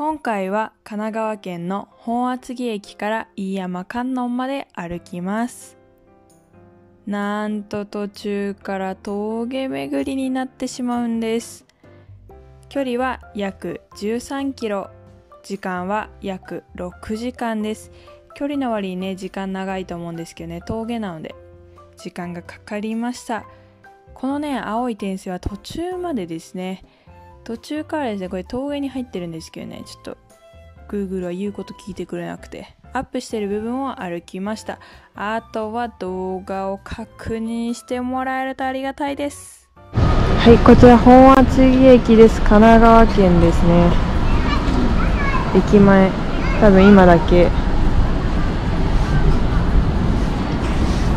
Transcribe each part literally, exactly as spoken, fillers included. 今回は神奈川県の本厚木駅から飯山観音まで歩きます。なんと途中から峠巡りになってしまうんです。距離は約じゅうさんキロ、時間は約ろくじかんです。距離の割にね、時間長いと思うんですけどね、峠なので時間がかかりました。このね、青い点線は途中までですね。途中からですね、これ峠に入ってるんですけどね、ちょっと Google は言うこと聞いてくれなくて、アップしてる部分を歩きました。あとは動画を確認してもらえるとありがたいです。はい、こちら本厚木駅です。神奈川県ですね。駅前、多分今だけ。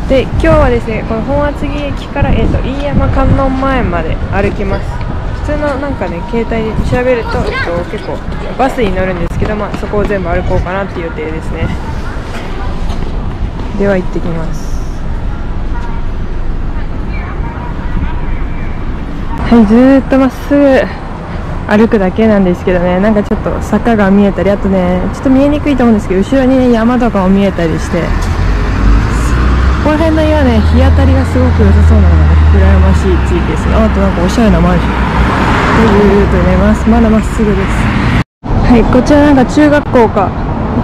で、今日はですね、この本厚木駅から、えーと、飯山観音前まで歩きます。普通のなんかね、携帯で調べると、えっと、結構バスに乗るんですけど、まあ、そこを全部歩こうかなっていう予定ですね。では行ってきます。はい、ずーっとまっすぐ歩くだけなんですけどね、なんかちょっと坂が見えたり、あとね、ちょっと見えにくいと思うんですけど、後ろにね、山とかも見えたりして、この辺の岩ね、日当たりがすごく良さそうなので、ね、羨ましい地域ですね。あとなんかおしゃれなマンションゆるーと寝ます。まだまっすぐです。はい、こちらなんか中学校か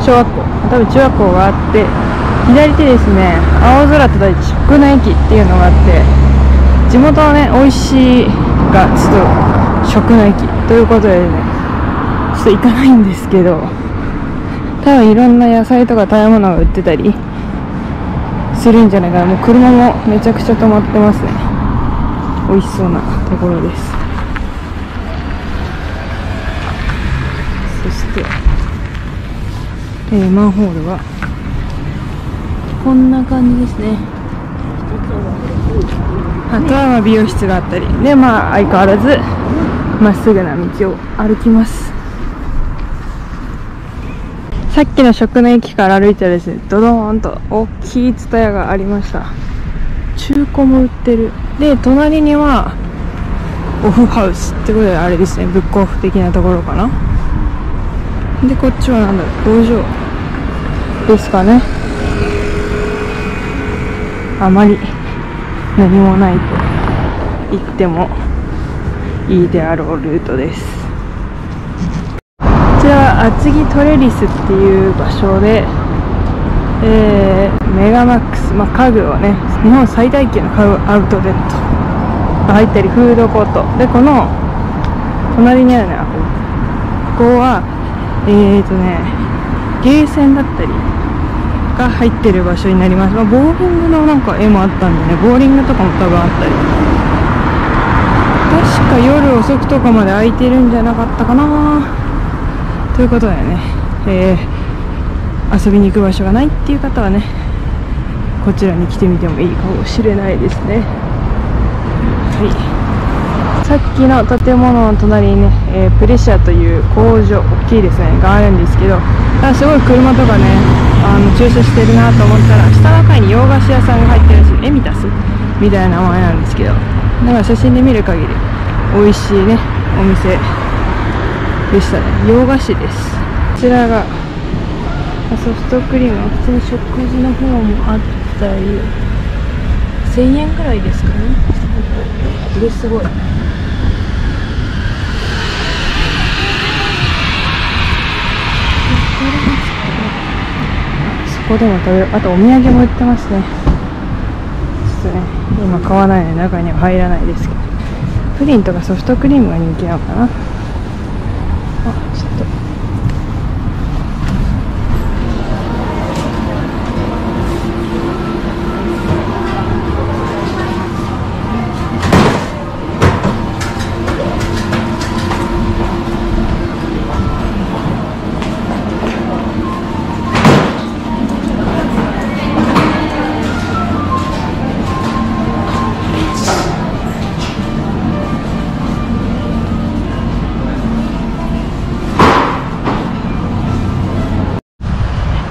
小学校、多分中学校があって、左手ですね、青空と大地国内駅っていうのがあって、地元のね、美味しいがちょっと食の駅ということでね、ちょっと行かないんですけど、多分いろんな野菜とか食べ物が売ってたりするんじゃないかな。もう車もめちゃくちゃ止まってますね。美味しそうなところです。えー、マンホールはこんな感じですね。あとはまあ美容室があったりで、まあ相変わらずまっすぐな道を歩きます。さっきの食の駅から歩いたらですね、ドドーンと大きい蔦屋がありました。中古も売ってる。で、隣にはオフハウスってことで、あれですね、ブックオフ的なところかな。で、こっちはなんだろう、工場ですかね。あまり何もないと言ってもいいであろうルートです。こちらは厚木トレリスっていう場所で、えー、メガマックス、まあ、家具をね、日本最大級の家具アウトレットが入ったり、フードコートで、この隣にあるね、ここはえーとね、ゲーセンだったりが入ってる場所になります。まあ、ボーリングのなんか絵もあったんでね、ボーリングとかも多分あったり、確か夜遅くとかまで空いてるんじゃなかったかなということだよね。えー、遊びに行く場所がないっていう方はね、こちらに来てみてもいいかもしれないですね。はい、さっきの建物の隣にね、えー、プレシアという工場、大きいですね、があるんですけど、あ、すごい車とかね、あの駐車してるなと思ったら、下の階に洋菓子屋さんが入ってるらしい、エミタスみたいな名前なんですけど、だから写真で見る限り、美味しいね、お店でしたね。洋菓子です。こちらがソフトクリーム、普通に食事の方もあったり、せんえんくらいですかね。これすごい。ここでも食べる。あとお土産も売ってますね。ちょっとね、今買わないので中には入らないですけど、プリンとかソフトクリームが人気なのかな。あ、ちょっと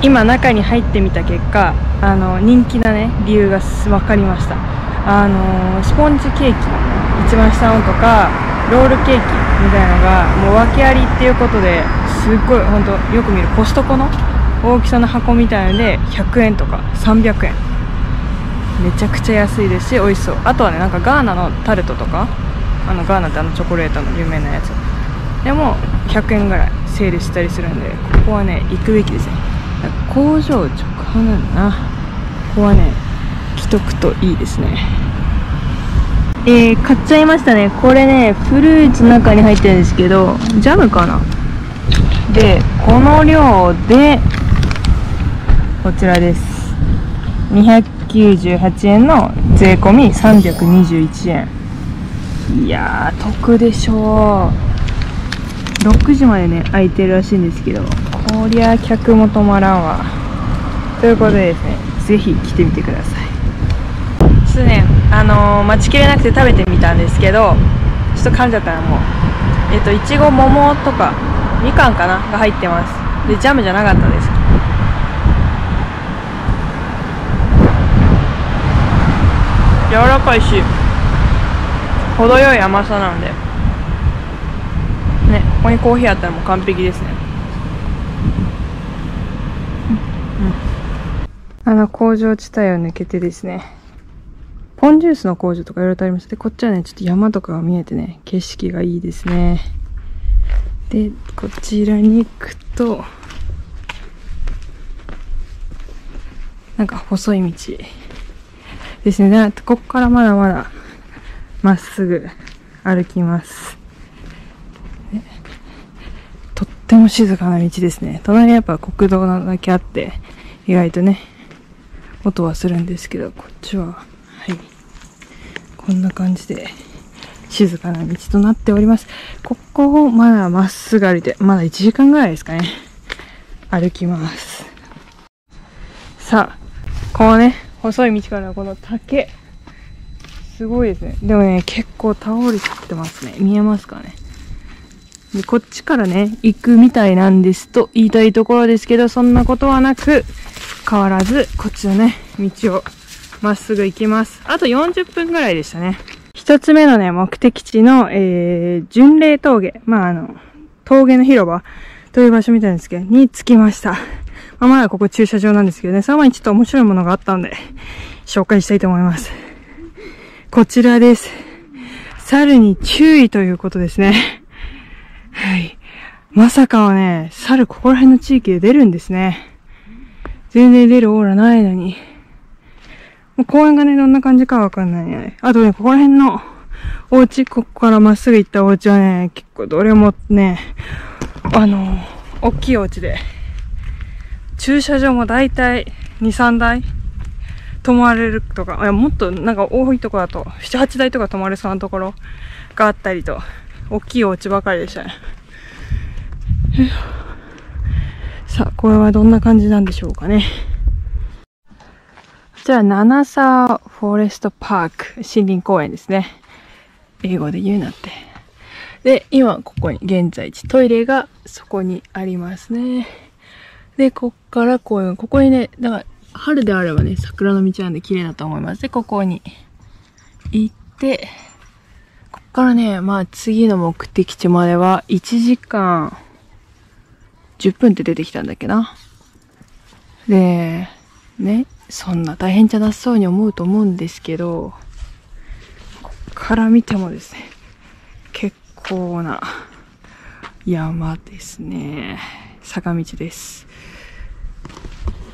今中に入ってみた結果、あの人気なね、理由が分かりました。あのスポンジケーキ、一番下のとかロールケーキみたいなのがもう訳ありっていうことで、すすっごい本当よく見るコストコの大きさの箱みたいのでひゃくえんとかさんびゃくえん、めちゃくちゃ安いですし美味しそう。あとはねなんかガーナのタルトとか、あのガーナってあのチョコレートの有名なやつでもひゃくえんぐらいセールしたりするんで、ここはね行くべきですね。工場直販なんだな、ここはね着とくといいですね。えー、買っちゃいましたね。これねフルーツの中に入ってるんですけどジャムかな。でこの量でこちらです。にひゃくきゅうじゅうはちえんの税込みさんびゃくにじゅういちえん、いやー得でしょう。ろくじまでね空いてるらしいんですけど、こりゃ客も止まらんわということでですね、ぜひ来てみてください。すねあのー、待ちきれなくて食べてみたんですけど、ちょっと噛んじゃったらもうえっといちご、桃とかみかんかなが入ってます。でジャムじゃなかったです。柔らかいし程よい甘さなんでね、ここにコーヒーあったらもう完璧ですね。うん、うん、あの工場地帯を抜けてですね、ポンジュースの工場とかいろいろとありまして、こっちはねちょっと山とかが見えてね景色がいいですね。でこちらに行くとなんか細い道ですね。ここからまだまだまっすぐ歩きます。とっても静かな道ですね。隣はやっぱ国道だけあって意外とね音はするんですけど、こっちははいこんな感じで静かな道となっております。ここをまだまっすぐ歩いて、まだいちじかんぐらいですかね歩きます。さあこのね細い道からこの竹すごいですね。でもね結構倒れちゃってますね。見えますかね。でこっちからね行くみたいなんですと言いたいところですけど、そんなことはなく変わらずこっちのね道をまっすぐ行きます。あとよんじゅっぷんぐらいでしたね。一つ目のね目的地の、えー、巡礼峠、まああの峠の広場という場所みたいなんですけどに着きました。まあまだここ駐車場なんですけどね、さらにちょっと面白いものがあったんで、紹介したいと思います。こちらです。猿に注意ということですね。はい。まさかはね、猿ここら辺の地域で出るんですね。全然出るオーラないのに。もう公園がね、どんな感じかわかんないね。あとね、ここら辺のお家、ここからまっすぐ行ったお家はね、結構どれもね、あの、大きいお家で、駐車場もだいたいに、さんだい泊まれるとか、いやもっとなんか多いところだとなな、はちだいとか泊まれそうなところがあったりと、大きいお家ばかりでしたね。さあ、これはどんな感じなんでしょうかね。こちら、七沢フォレストパーク、森林公園ですね。英語で言うなって。で、今ここに現在地、トイレがそこにありますね。で、こっからこういう、ここにね、だから、春であればね、桜の道なんで綺麗だと思います。で、ここに行って、こっからね、まあ次の目的地まではいいちじかんじゅっぷんって出てきたんだっけな。で、ね、そんな大変じゃなさそうに思うと思うんですけど、こっから見てもですね、結構な山ですね。坂道です。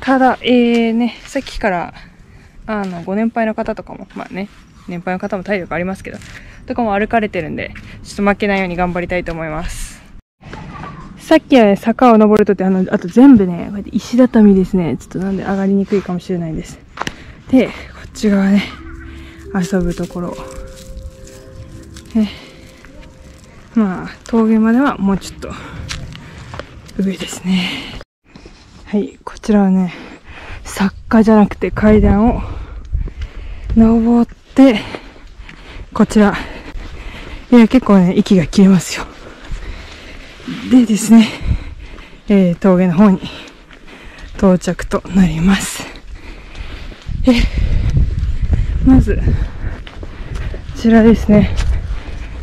ただ、えーね、さっきから、あの、ご年配の方とかも、まあね、年配の方も体力ありますけど、とかも歩かれてるんで、ちょっと負けないように頑張りたいと思います。さっきはね、坂を登るとって、あの、あと全部ね、こうやって石畳ですね。ちょっとなんで上がりにくいかもしれないです。で、こっち側ね、遊ぶところ。ね、まあ、峠まではもうちょっと、上ですね。はい、こちらはね、坂下じゃなくて階段を登って、こちら。いや、結構ね、息が切れますよ。でですね、えー、峠の方に到着となります。え、まず、こちらですね。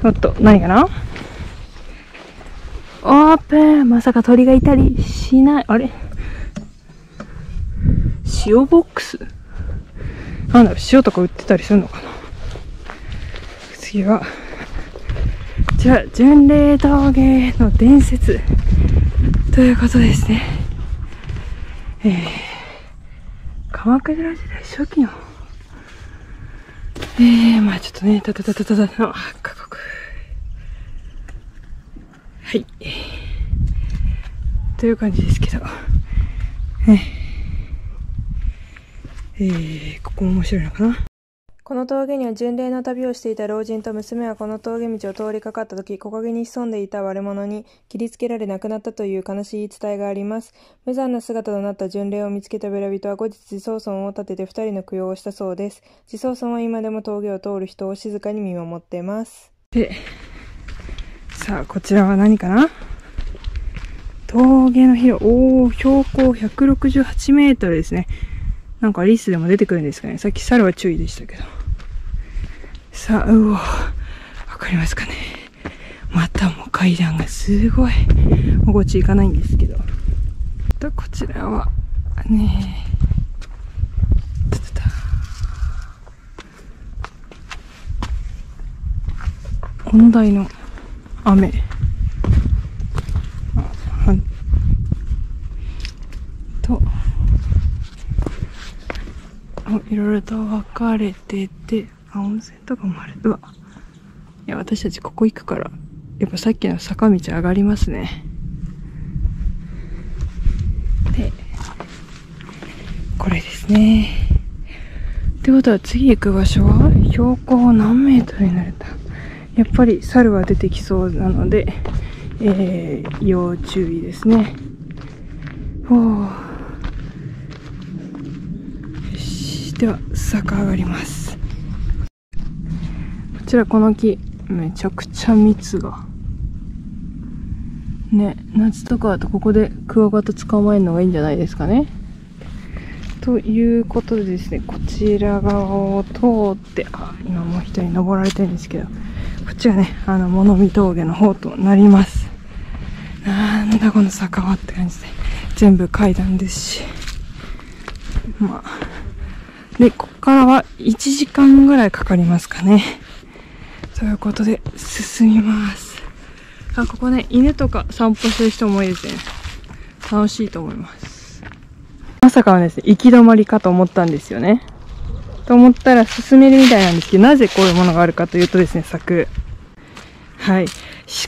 おっと、何かなオープン。まさか鳥がいたりしない。あれ、塩ボックスなんだろう、塩とか売ってたりするのかな。次はじゃあ巡礼峠の伝説ということですね。えー、鎌倉時代初期のえー、まあちょっとね、たたたたたたの過酷。はい。という感じですけど。ね、えー、ここ面白いのかな。この峠には巡礼の旅をしていた老人と娘はこの峠道を通りかかったとき、木陰に潜んでいた悪者に切りつけられ亡くなったという悲しい伝えがあります。無残な姿となった巡礼を見つけた村人は後日自走尊を立てて二人の供養をしたそうです。自走尊は今でも峠を通る人を静かに見守っています。で、さあこちらは何かな？峠の広、おお、標高ひゃくろくじゅうはちメートルですね。なんかリスでも出てくるんですかね。さっき猿は注意でしたけど。さあ、うお、わかりますかね。またもう階段がすごい。もうこっち行かないんですけど。と、こちらは、ねえ。たたた。本題の雨。あ、はん。と。いろいろと分かれてて、あ、温泉とかもある。うわ。いや、私たちここ行くから、やっぱさっきの坂道上がりますね。で、これですね。ってことは次行く場所は、標高何メートルになるんだ。やっぱり猿は出てきそうなので、えー、要注意ですね。ほー。では坂上がります。こちらこの木めちゃくちゃ蜜がね、夏とかだとここでクワガタ捕まえるのがいいんじゃないですかね。ということでですね、こちら側を通って、あ、今もう一人登られてるんですけど、こっちはね、あの物見峠の方となります。なんだこの坂はって感じで、全部階段ですし、まあで、ここからはいちじかんぐらいかかりますかね。ということで、進みます。あ、ここね、犬とか散歩してる人も多いですね。楽しいと思います。まさかはですね、行き止まりかと思ったんですよね。と思ったら進めるみたいなんですけど、なぜこういうものがあるかというとですね、柵。はい。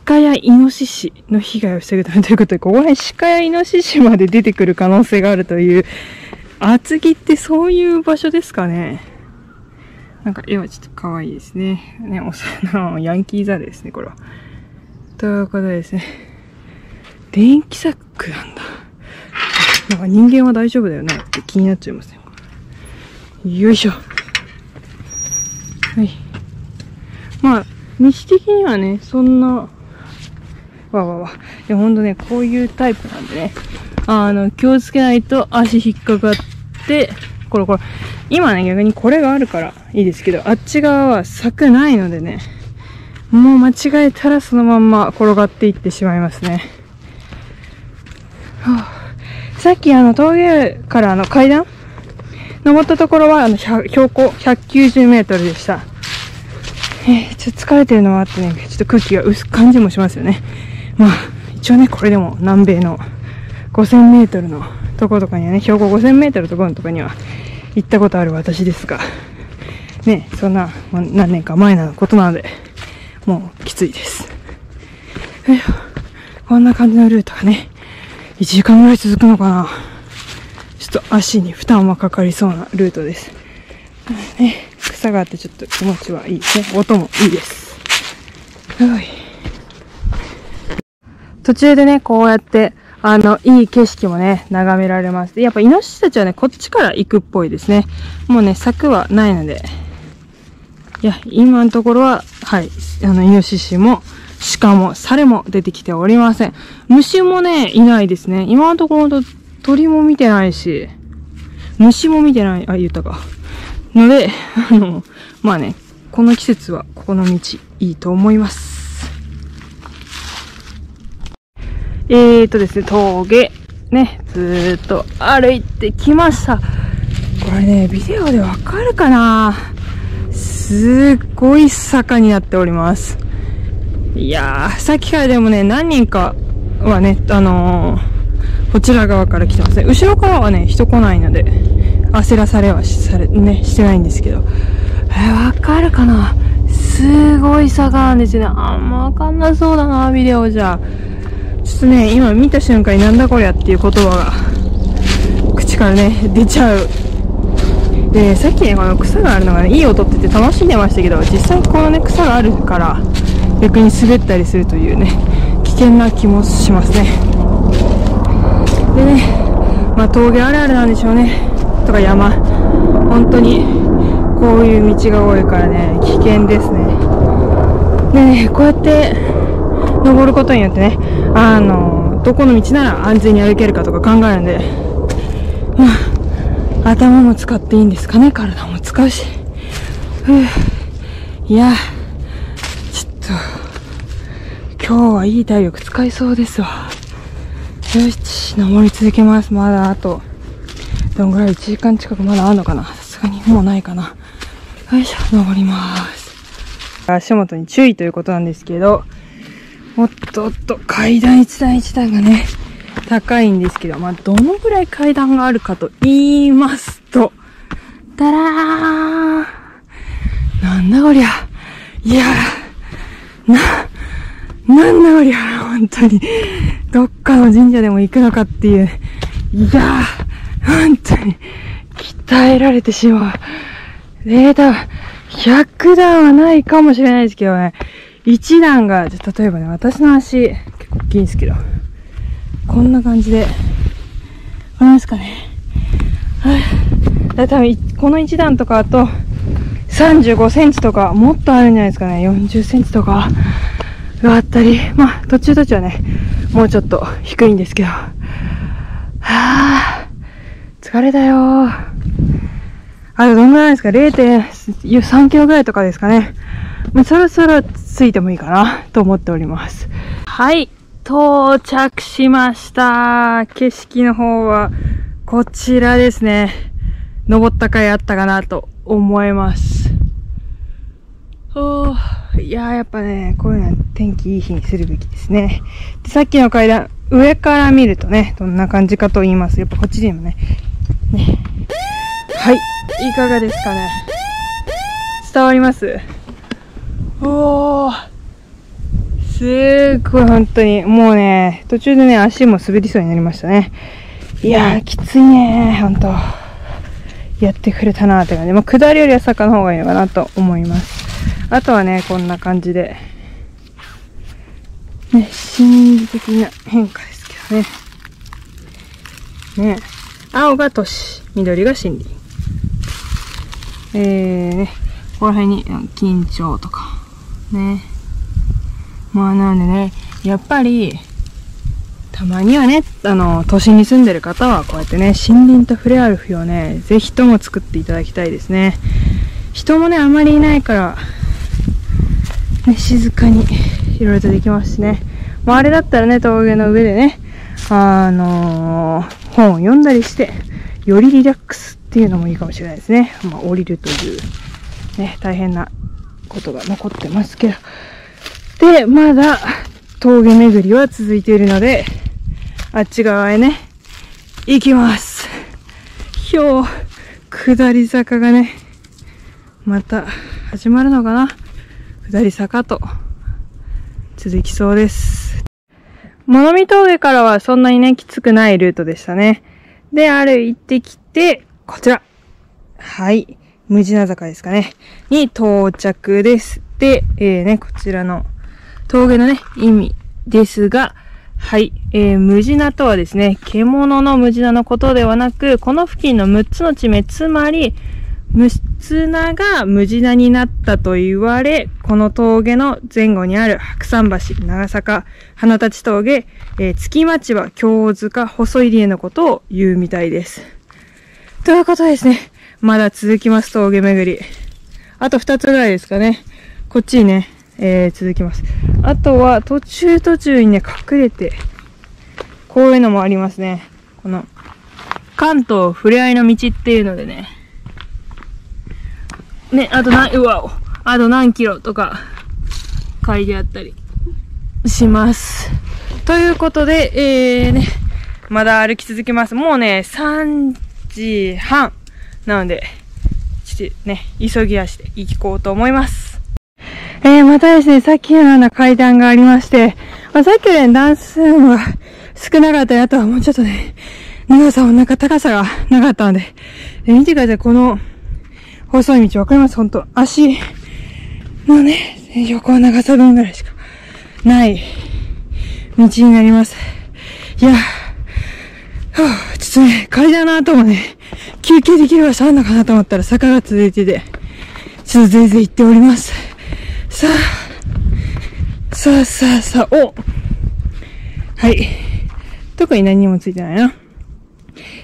鹿やイノシシの被害を防ぐためということで、ここら辺鹿やイノシシまで出てくる可能性があるという、厚木ってそういう場所ですかね。なんか絵はちょっと可愛いですね。ね、お魚のヤンキーザですね、これは。ということでですね。電気柵なんだ。なんか人間は大丈夫だよねって気になっちゃいますね。よいしょ。はい。まあ、道的にはね、そんな、わわわ。いや、ほんとね、こういうタイプなんでね。あの、気をつけないと足引っかかって、これこれ。今ね、逆にこれがあるからいいですけど、あっち側は柵ないのでね、もう間違えたらそのまんま転がっていってしまいますね。はあ、さっきあの、峠からあの階段登ったところはあの、標高ひゃくきゅうじゅうメートルでした。えー、ちょっと疲れてるのもあってね、ちょっと空気が薄く感じもしますよね。まあ、一応ね、これでも南米のごせんメートルのとことかにはね、標高ごせんメートルとこのとこには行ったことある私ですが、ね、そんな何年か前のことなので、もうきついです。え、こんな感じのルートがね、いちじかんぐらい続くのかな。ちょっと足に負担はかかりそうなルートです。ね、草があってちょっと気持ちはいいですね。音もいいです。はい。途中でね、こうやって、あの、いい景色もね、眺められます。で、やっぱイノシシたちはね、こっちから行くっぽいですね。もうね、柵はないので。いや、今のところは、はい、あの、イノシシも、鹿も、サルも出てきておりません。虫もね、いないですね。今のところ、鳥も見てないし、虫も見てない、あ、言ったか。ので、あの、まあね、この季節は、ここの道、いいと思います。えーとですね、峠、ね、ずーっと歩いてきました。これね、ビデオでわかるかな？すっごい坂になっております。いやー、さっきからでもね、何人かはね、あのー、こちら側から来てますね。後ろからはね、人来ないので、焦らされはし、され、ね、してないんですけど。え、わかるかな？すごい坂なんですよね。あんまわかんなそうだな、ビデオじゃ。ちょっとね、今見た瞬間になんだこりゃっていう言葉が、口からね、出ちゃう。で、さっきね、この草があるのがね、いい音って言って楽しんでましたけど、実際このね、草があるから、逆に滑ったりするというね、危険な気もしますね。でね、まあ峠あるあるなんでしょうね。とか山。本当に、こういう道が多いからね、危険ですね。でね、こうやって、登ることによってね、あの、どこの道なら安全に歩けるかとか考えるんで、うん、頭も使っていいんですかね、体も使うし。ふぅ、いや、ちょっと、今日はいい体力使いそうですわ。よし、登り続けます。まだあと、どんぐらいいちじかん近くまだあるのかな。さすがにもうないかな。よいしょ、登りまーす。足元に注意ということなんですけど、おっとおっと、階段一段一段がね、高いんですけど、まあ、どのぐらい階段があるかと言いますと、だらーん。なんだこりゃ。いやー、な、なんだこりゃ、本当に。どっかの神社でも行くのかっていう。いやー、本当に、鍛えられてしまう。ねえ、多分、ひゃくだんはないかもしれないですけどね。一段が、じゃ、例えばね、私の足、結構大きいんですけど、こんな感じで、わかりますかね。はい。だ多分、この一段とかあと、さんじゅうごセンチとか、もっとあるんじゃないですかね。よんじゅっセンチとか、があったり、まあ、途中途中はね、もうちょっと低いんですけど、はぁ、疲れたよー。あと、どんぐらいですか ?れいてんさんキロぐらいとかですかね。まあ、そろそろついてもいいかなと思っております。はい、到着しました。景色の方はこちらですね。登った甲斐あったかなと思います。おー、いやーやっぱね、こういうのは天気いい日にするべきですね。でさっきの階段、上から見るとね、どんな感じかと言います。やっぱこっちにもね。ね。はい、いかがですかね。伝わります？おー、すーごい本当に、もうね、途中でね、足も滑りそうになりましたね。いやー、きついねー、ほんと。やってくれたなーって感じ。まあ、下りよりは坂の方がいいのかなと思います。あとはね、こんな感じで。ね、心理的な変化ですけどね。ね、青が都市、緑が森林。えーね、ここら辺に、緊張とか。ね。まあなんでね、やっぱり、たまにはね、あの、都心に住んでる方は、こうやってね、森林と触れ合う日をね、ぜひとも作っていただきたいですね。人もね、あまりいないから、ね、静かに、いろいろとできますしね。まああれだったらね、峠の上でね、あのー、本を読んだりして、よりリラックスっていうのもいいかもしれないですね。まあ降りるという、ね、大変なことが残ってますけど。で、まだ峠巡りは続いているので、あっち側へね、行きます。ひょう、下り坂がね、また始まるのかな？下り坂と続きそうです。物見峠からはそんなにね、きつくないルートでしたね。で、歩いてきて、こちら。はい。無地な坂ですかね。に到着です。で、えー、ね、こちらの峠のね、意味ですが、はい、えー、ムジナとはですね、獣のムジナのことではなく、この付近のむっつの地名、つまり、ムツナがムジナになったと言われ、この峠の前後にある白山橋、長坂、花立峠、えー、月町は京塚、細入江のことを言うみたいです。ということですね。まだ続きます、峠巡り。あとふたつぐらいですかね。こっちにね、えー、続きます。あとは途中途中にね、隠れて、こういうのもありますね。この、関東ふれあいの道っていうのでね。ね、あと何、うわお、あと何キロとか、書いてあったりします。ということで、えーね、まだ歩き続けます。もうね、さんじはん。なので、ちょっとね、急ぎ足で行こうと思います。えー、またですね、さっきのような階段がありまして、まあ、さっきよりね、段数が少なかったり、あとはもうちょっとね、長さもなんか高さがなかったので、えー、見てください、この細い道わかります？ほんと。足のね、横長さ分ぐらいしかない道になります。いや、はあ、ちょっとね、階段の後もね、休憩できる場所あんのかなと思ったら坂が続いてて、ちょっと全然行っております。さあ、さあさあさあ、お！はい。特に何もついてないな。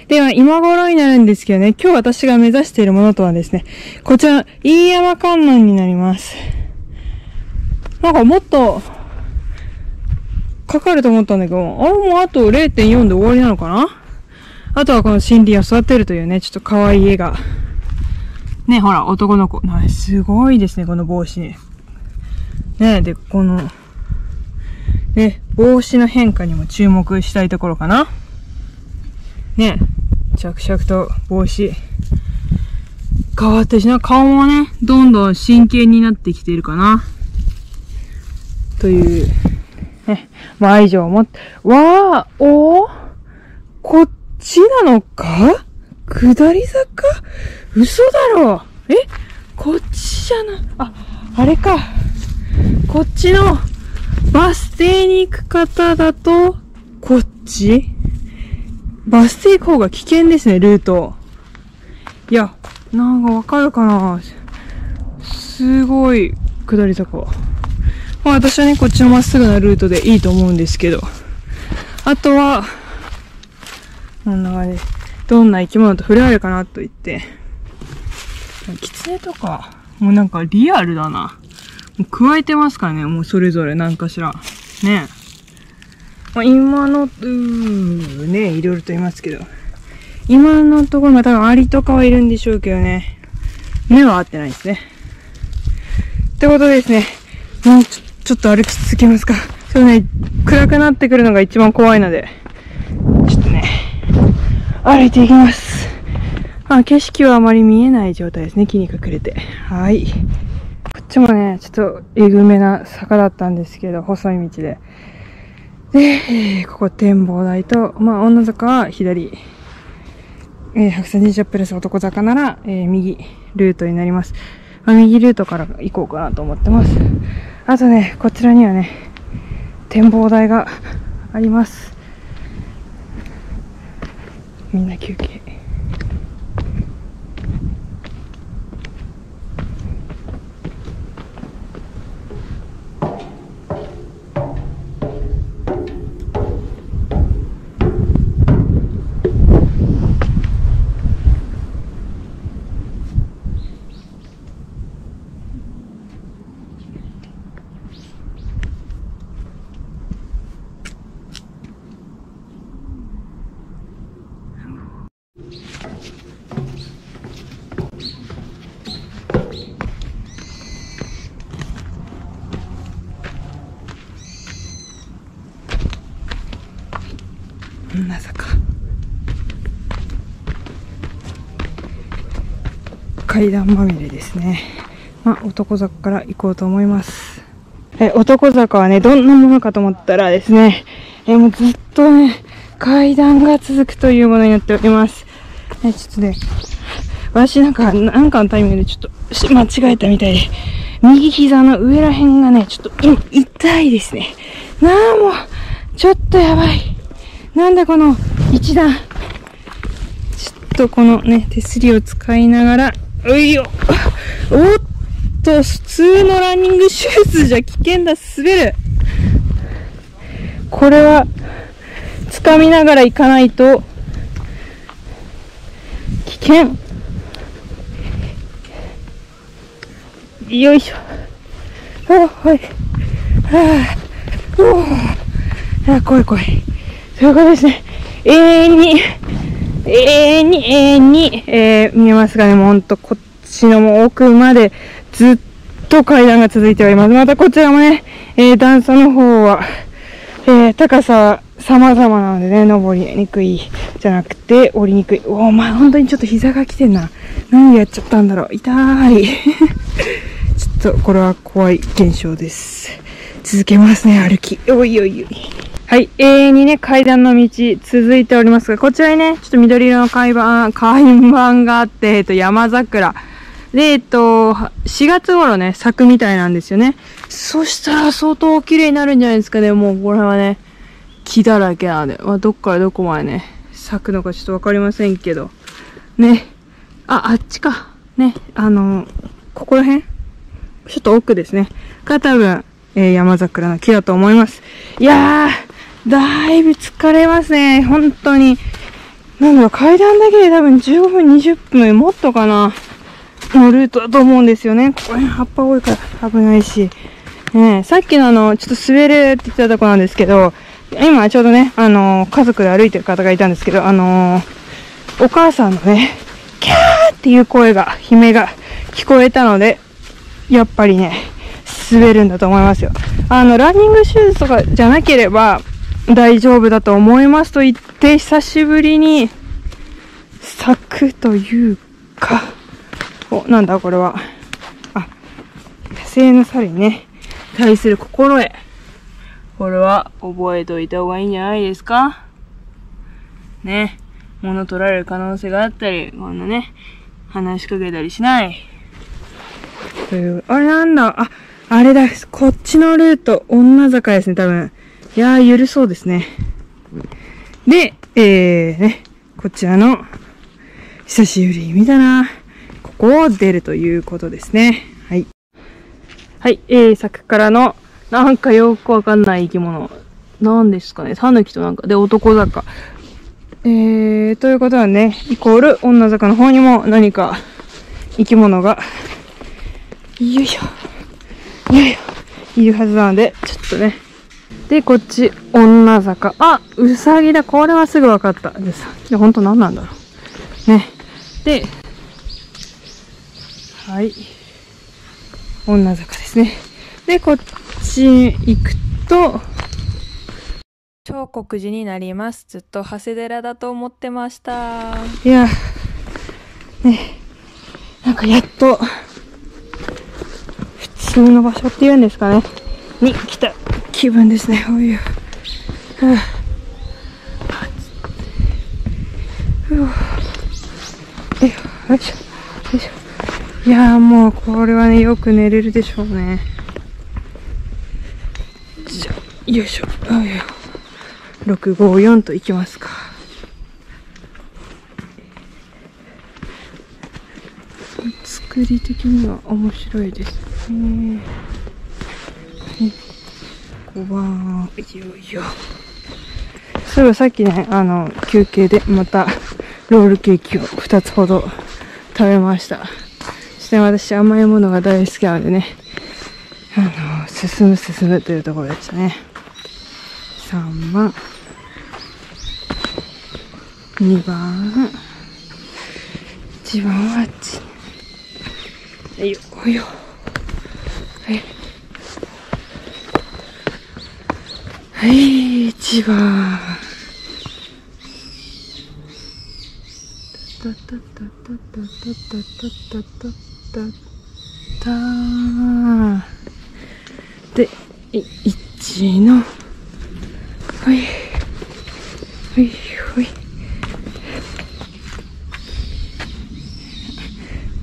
では、今頃になるんですけどね、今日私が目指しているものとはですね、こちら、飯山観音になります。なんかもっと、かかると思ったんだけど、あ、もうあと れいてんよん で終わりなのかな。あとはこの森林を育てるというね、ちょっと可愛い絵が。ね、ほら、男の子。な、すごいですね、この帽子ね。ね、で、この、ね、帽子の変化にも注目したいところかな。ね、着々と帽子、変わってしな、顔もね、どんどん真剣になってきているかな。という、ね、まあ以上も、わー、おー、こっちちなのか？下り坂？嘘だろ！え？こっちじゃな、あ、あれか。こっちのバス停に行く方だと、こっち？バス停行く方が危険ですね、ルート。いや、なんかわかるかな？すごい、下り坂は。まあ私はね、こっちのまっすぐなルートでいいと思うんですけど。あとは、こんな感じで、どんな生き物と触れ合えるかなと言って。キツネとか、もうなんかリアルだな。もう加えてますからね、もうそれぞれ何かしら。ねえ。まあ、今の、うーん、ね、いろいろといますけど。今のところ、まあ、多分アリとかはいるんでしょうけどね。目は合ってないですね。ってことですね。もうちょ、ちょっと歩き続けますか。そうね、暗くなってくるのが一番怖いので。ちょっとね。歩いていきます。あ、景色はあまり見えない状態ですね。木に隠れて。はい。こっちもね、ちょっとえぐめな坂だったんですけど、細い道で。で、ここ展望台と、まあ、女坂は左。えー、ひゃくさんじゅうプラス男坂なら、えー、右ルートになります。まあ、右ルートから行こうかなと思ってます。あとね、こちらにはね、展望台があります。みんな休憩。女坂。階段まみれですね。まあ、男坂から行こうと思います。え、男坂はね、どんなものかと思ったらですね、え、もうずっとね、階段が続くというものになっております。え、ちょっとね、私なんか、なんかのタイミングでちょっと間違えたみたいで、右膝の上ら辺がね、ちょっと、い、痛いですね。なあ、もう、ちょっとやばい。なんだこの一段。ちょっとこのね、手すりを使いながら、ういよ。おっと、普通のランニングシューズじゃ危険だ、滑る。これは、掴みながら行かないと、危険。よいしょ。あ、はい。はあ、おぉ。あ、怖い怖い。とということですね。永遠に、永遠に、永遠に、えー、見えますがね、もうほんと、こっちのも奥までずっと階段が続いております。またこちらもね、えー、段差の方は、えー、高さ様々なのでね、登りにくいじゃなくて、降りにくい。おお、まあ、ほんとにちょっと膝が来てんな。何やっちゃったんだろう。痛ーい。ちょっと、これは怖い現象です。続けますね、歩き。おいおいおい。はい。永遠にね、階段の道続いておりますが、こちらにね、ちょっと緑色の看板、看板があって、えっと、山桜。で、えっと、しがつ頃ね、咲くみたいなんですよね。そしたら相当綺麗になるんじゃないですかね。もう、これはね、木だらけなので、まあ、どっからどこまでね、咲くのかちょっとわかりませんけど。ね。あ、あっちか。ね。あの、ここら辺?ちょっと奥ですね。が多分、えー、山桜の木だと思います。いやー、だいぶ疲れますね。本当に。なんだろう、階段だけで多分じゅうごふん、にじゅっぷん、もっとかな、のルートだと思うんですよね。ここら辺葉っぱ多いから危ないし。ねえ、さっきのあの、ちょっと滑るって言ってたとこなんですけど、今ちょうどね、あの、家族で歩いてる方がいたんですけど、あの、お母さんのね、キャーっていう声が、悲鳴が聞こえたので、やっぱりね、滑るんだと思いますよ。あの、ランニングシューズとかじゃなければ、大丈夫だと思いますと言って、久しぶりに、咲くというか、お、なんだこれは。あ、野生の猿にね、対する心得。これは覚えといた方がいいんじゃないですかね。物取られる可能性があったり、こんなね、話しかけたりしない。という、あれなんだ、あ、あれだ、こっちのルート、女坂ですね、多分。いやー、ゆるそうですね。で、えー、ね、こちらの、久しぶりに見たな、ここを出るということですね。はい。はい、えー、柵からの、なんかよくわかんない生き物。なんですかね、タヌキとなんか、で、男坂。えー、ということはね、イコール、女坂の方にも何か、生き物が、よいしょ、よいしょ、いるはずなので、ちょっとね、で、こっち、女坂。あ、うさぎだ。これはすぐ分かった。で、さっき、ほんと何なんだろう。ね。で、はい。女坂ですね。で、こっち行くと、長国寺になります。ずっと長谷寺だと思ってました。いや、ね、なんかやっと、普通の場所っていうんですかね。に来た。気分ですね。おいよ、はあ、ふう、えよ、よいしょ、よいしょ。いやー、もうこれはね、よく寝れるでしょうね。じゃ、よいしょ、あ、よいしょ。ろくごよんといきますか。作り的には面白いですね。はい。ごばん、いよいよ。そういえばさっきね、あの、休憩でまた、ロールケーキをふたつほど食べました。そして私、甘いものが大好きなのでね、あの、進む進むというところでしたね。さんばん、にばん、いちばんはあっち。はいよ、おいよ。はい。はい、一番。たたたたたたたたたた。で、い、一の。はい。はい、はい。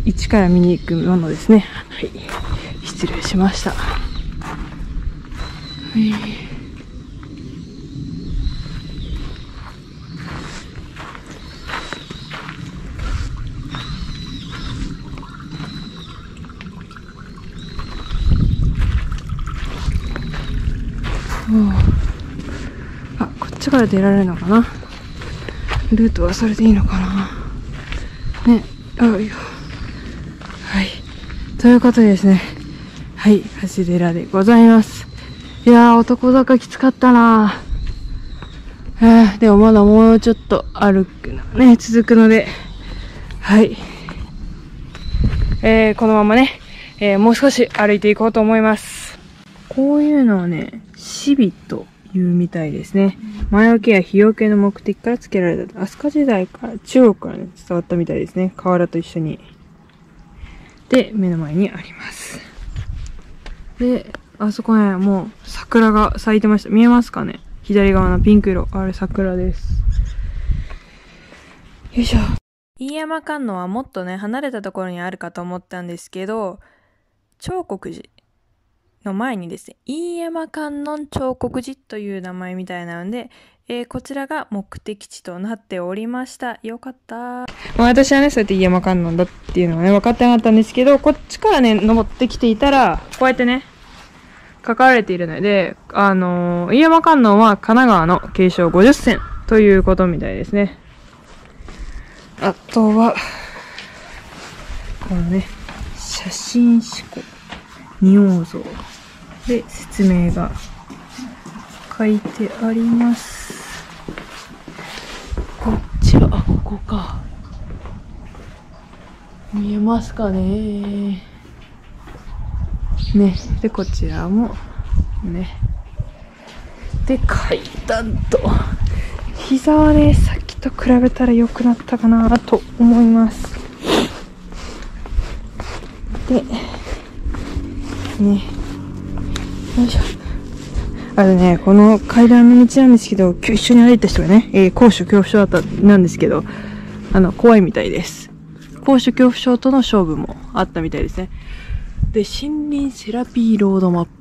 一から見に行くものですね。はい。失礼しました。はい。あ、こっちから出られるのかな。ルートはそれでいいのかな。ね、あ、よ。はい。ということでですね。はい、橋寺でございます。いやー、男坂きつかったな。あー、でもまだもうちょっと歩くのね、続くので、はい。えー、このままね、えー、もう少し歩いていこうと思います。こういうのをね、シビと言うみたいですね。魔除けや日よけの目的から付けられた。飛鳥時代から、中国からね、伝わったみたいですね。瓦と一緒に。で、目の前にあります。で、あそこね、もう桜が咲いてました。見えますかね？左側のピンク色。あれ桜です。よいしょ。飯山観音はもっとね、離れたところにあるかと思ったんですけど、長国寺の前にですね、飯山観音長国寺という名前みたいなので、えー、こちらが目的地となっておりました。よかった。私はね、そうやって飯山観音だっていうのはね、分かってなかったんですけど、こっちからね、登ってきていたら、こうやってね、書かれているので、あのー、飯山観音は神奈川の継承ごじゅっせんということみたいですね。あとは、このね、写真志向、仁王像で説明が書いてあります。こっちは、あ、ここか。見えますかね。ね、で、こちらも、ね。で、階段と、膝はね、さっきと比べたら良くなったかなと思います。で、ね、よいしょ。あのね、この階段の道なんですけど、一緒に歩いた人がね、えー、高所恐怖症だった、なんですけど、あの、怖いみたいです。高所恐怖症との勝負もあったみたいですね。で、森林セラピーロードマップ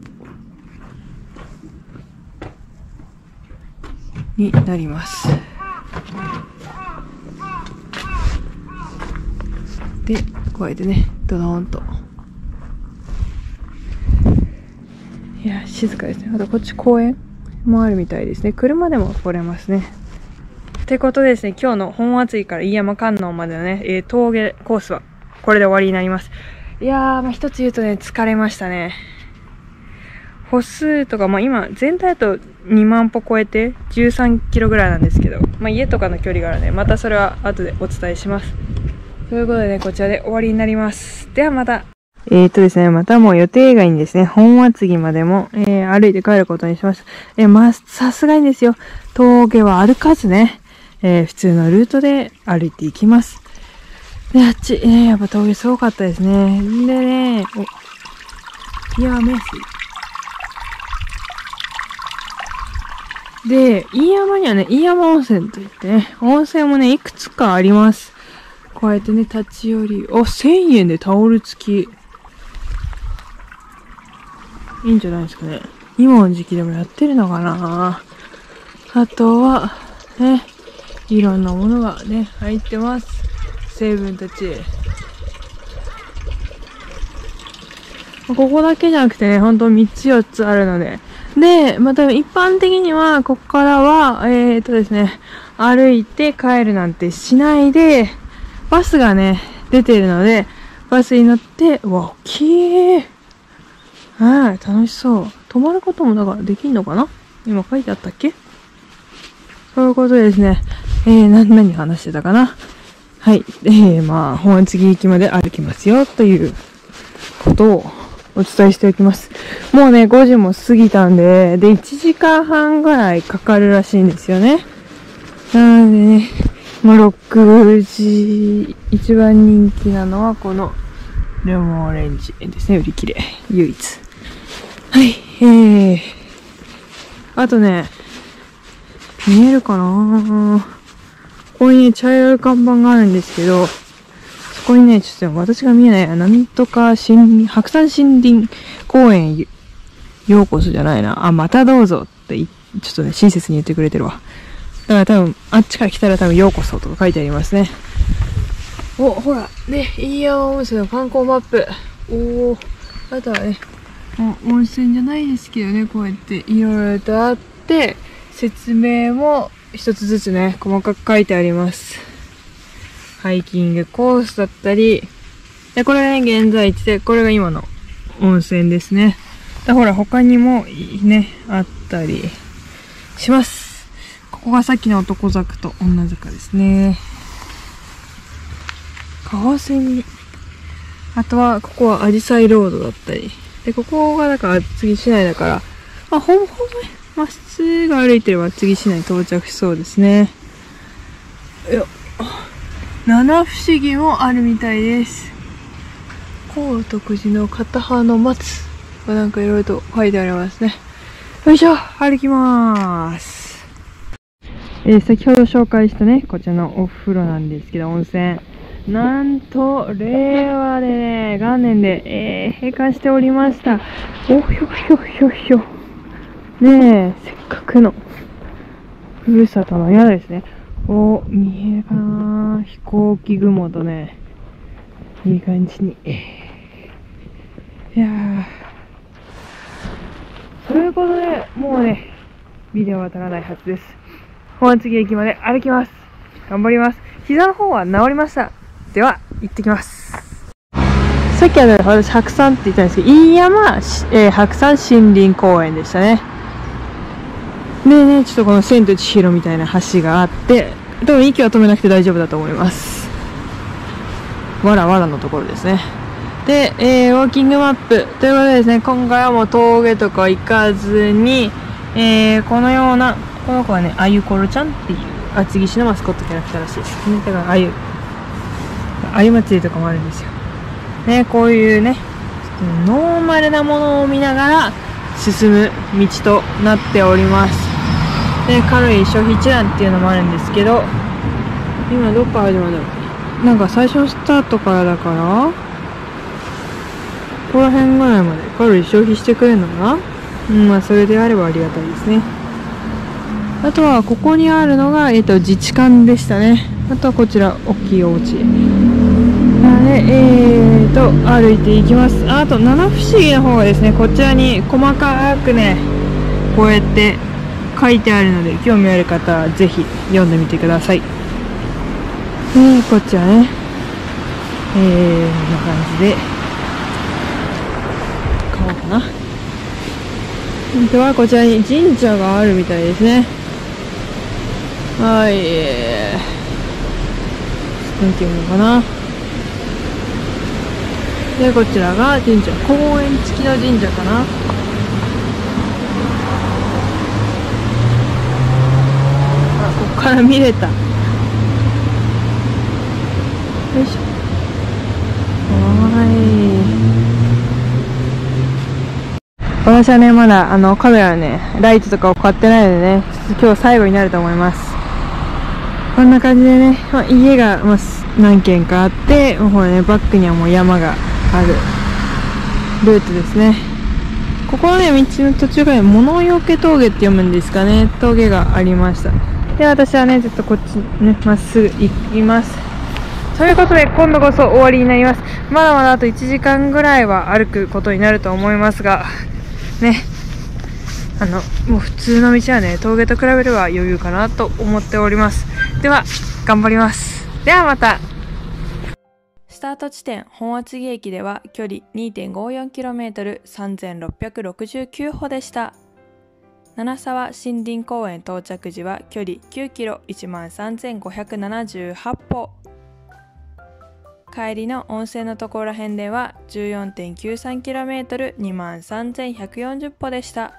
になります。で、こうやってね、ドドーンと。いや、静かですね。あと、こっち公園もあるみたいですね。車でも来れますね。ってことでですね、今日の本厚木から飯山観音までのね、えー、峠コースはこれで終わりになります。いやー、まあ、一つ言うとね、疲れましたね。歩数とか、まあ、今、全体だとにまんぽ超えてじゅうさんキロぐらいなんですけど、まあ、家とかの距離からね、またそれは後でお伝えします。ということでね、こちらで終わりになります。ではまた。えーとですね、またもう予定外にですね、本厚木までも、えー、歩いて帰ることにしました。えー、まあ、さすがにですよ、峠は歩かずね、えー、普通のルートで歩いていきます。で、あっち、えー、やっぱ峠すごかったですね。んでね、お、いや、名水。で、飯山にはね、飯山温泉といってね、温泉もね、いくつかあります。こうやってね、立ち寄り、あ、せんえんでタオル付き。いいんじゃないですかね。今の時期でもやってるのかな。あとは、ね、いろんなものがね、入ってます。成分たち。ここだけじゃなくてね、ほんとみっつよっつあるので。で、また一般的には、ここからは、えーとですね、歩いて帰るなんてしないで、バスがね、出ているので、バスに乗って、うわ、大きい。はい、楽しそう。泊まることもだからできんのかな？今書いてあったっけ？そういうことですね。えー、な、何話してたかな？はい。えー、まあ、本厚木駅まで歩きますよ、ということをお伝えしておきます。もうね、ごじも過ぎたんで、で、いちじかんはんぐらいかかるらしいんですよね。なのでね、もうろくじ、一番人気なのはこのレモンオレンジですね。売り切れ。唯一。はい。えー。あとね、見えるかな？ここにね、茶色い看板があるんですけど、そこにね、ちょっと私が見えないや、なんとか森林、白山森林公園へようこそじゃないな。あ、またどうぞって、ちょっとね、親切に言ってくれてるわ。だから多分、あっちから来たら多分、ようこそとか書いてありますね。お、ほら、ね、飯山温泉の観光マップ。おー、あとはね、温泉じゃないですけどね、こうやっていろいろとあって、説明も、一つずつね、細かく書いてあります。ハイキングコースだったり、で、これがね、現在地で、これが今の温泉ですね。で、ほら、他にも、ね、あったりします。ここがさっきの男坂と女坂ですね。川線に、あとはここはアジサイロードだったりで、ここがなんか厚木市内だから、まあ、ほぼほぼねまっすぐ歩いてれば厚木市内に到着しそうですね。よっ、七不思議もあるみたいです。高徳寺の片葉の松がなんかいろいろと書いてありますね。よいしょ、歩きまーす。えー、先ほど紹介したね、こちらのお風呂なんですけど、温泉。なんと、令和でね、元年で、えー、閉館しておりました。おひょひょひょひょ。ねえ、せっかくの、ふるさとの宿ですね。お、見えるかな、飛行機雲とね、いい感じに。いやー。ということで、もうね、ビデオは足らないはずです。本厚木駅まで歩きます。頑張ります。膝の方は治りました。では、行ってきます。さっきはね、私、白山って言ったんですけど、飯山、えー、白山森林公園でしたね。でね、ちょっとこの千と千尋みたいな橋があって、でも息は止めなくて大丈夫だと思います。わらわらのところですね。で、えー、ウォーキングマップ。ということでですね、今回はもう峠とか行かずに、えー、このような、この子はね、あゆころちゃんっていう厚木市のマスコットキャラクターらしいですね。だからあゆ、あゆ祭りとかもあるんですよ。ね、こういうね、ノーマルなものを見ながら進む道となっております。で、軽い消費一覧っていうのもあるんですけど、今どっから始まるんだろう。なんか最初のスタートからだから、ここら辺ぐらいまでカロリー消費してくれるのかな。うん、まあそれであればありがたいですね。あとはここにあるのが、えー、と自治館でしたね。あとはこちら大きいお家なので、えー、と歩いていきます。あと七不思議の方はですね、こちらに細かくねこうやって書いてあるので、興味ある方はぜひ読んでみてください。えー、こちらね、えー、こんな感じで買おうかな。ではこちらに神社があるみたいですね。はい、えー、なんていうのかな。で、こちらが神社、公園付きの神社かな。あ、ここから見れた。よいしょ。はい。私はね、まだあのカメラね、ライトとかを買ってないのでね、今日最後になると思います。こんな感じでね、まあ、家がまあ何軒かあって、もうほらね、バックにはもう山があるルートですね。ここのね、道の途中から物よけ峠って読むんですかね、峠がありました。で、私はね、ずっとこっちね、まっすぐ行きます。ということで、今度こそ終わりになります。まだまだあといちじかんぐらいは歩くことになると思いますが、ね、あの、もう普通の道はね、峠と比べれば余裕かなと思っております。では、頑張ります。ではまた。スタート地点、本厚木駅では距離 にてんごーよんキロメートル、さんぜんろっぴゃくろくじゅうきゅう歩でした。七沢森林公園到着時は距離きゅうキロ、いちまんさんぜんごひゃくななじゅうはち歩。帰りの温泉のところら辺では じゅうよんてんきゅうさんキロメートル、にまんさんぜんひゃくよんじゅう歩でした。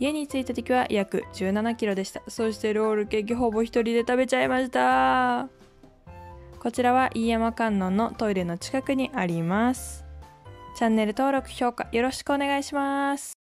家に着いた時は約じゅうななキロでした。そしてロールケーキほぼ一人で食べちゃいました。こちらは飯山観音のトイレの近くにあります。チャンネル登録、評価よろしくお願いします。